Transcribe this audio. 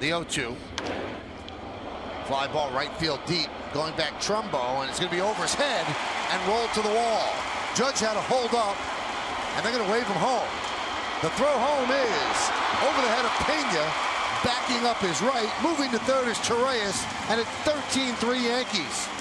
The 0-2. Fly ball right field deep, going back Trumbo, and it's going to be over his head and rolled to the wall. Judge had a hold up, and they're going to wave him home. The throw home is over the head of Pena, backing up his right, moving to third is Torreyes, and it's 13-3 Yankees.